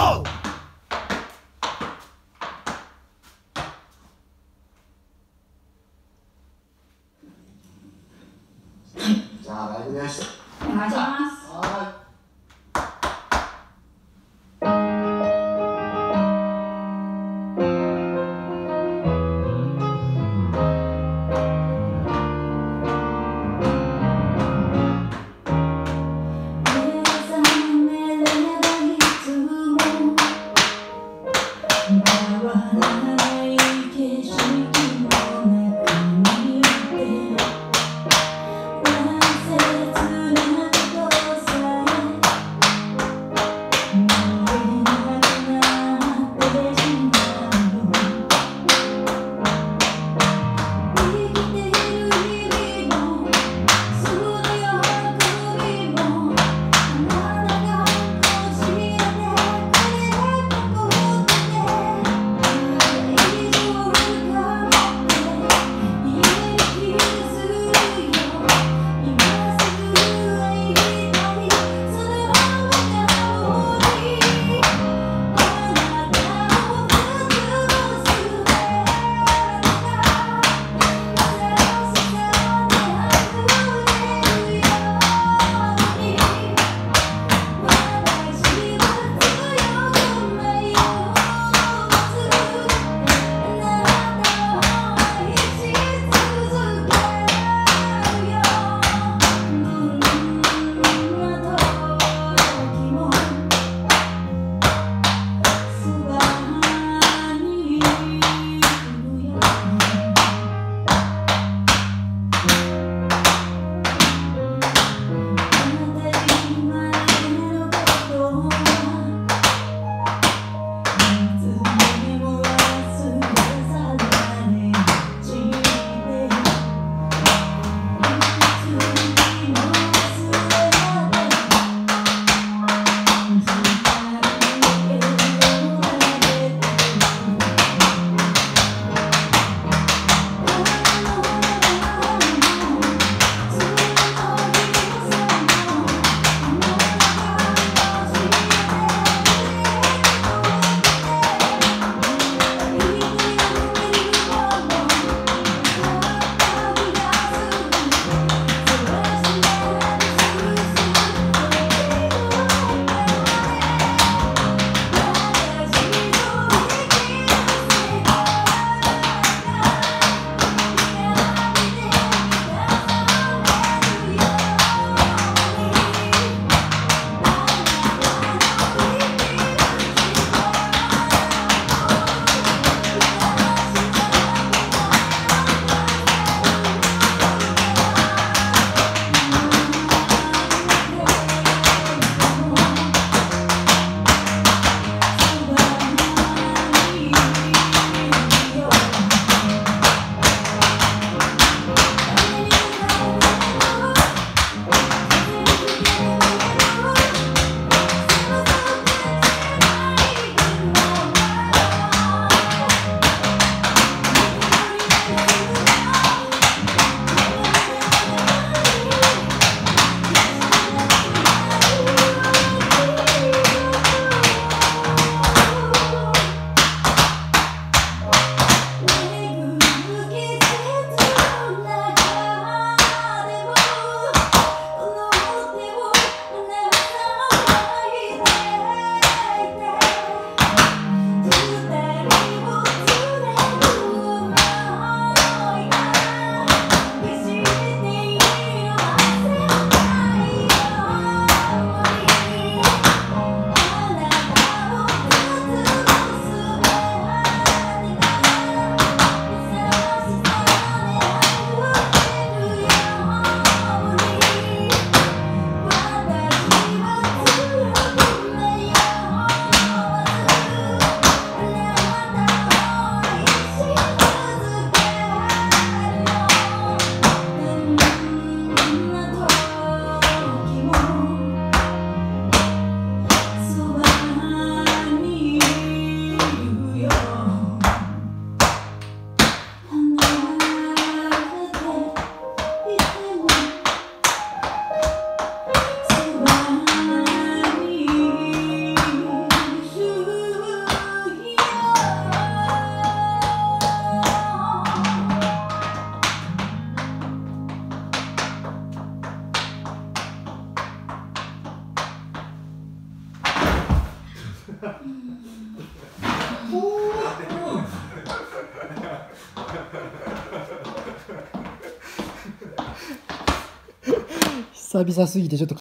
Oh!じゃあライブです。お願いします。はい。久々すぎてちょっと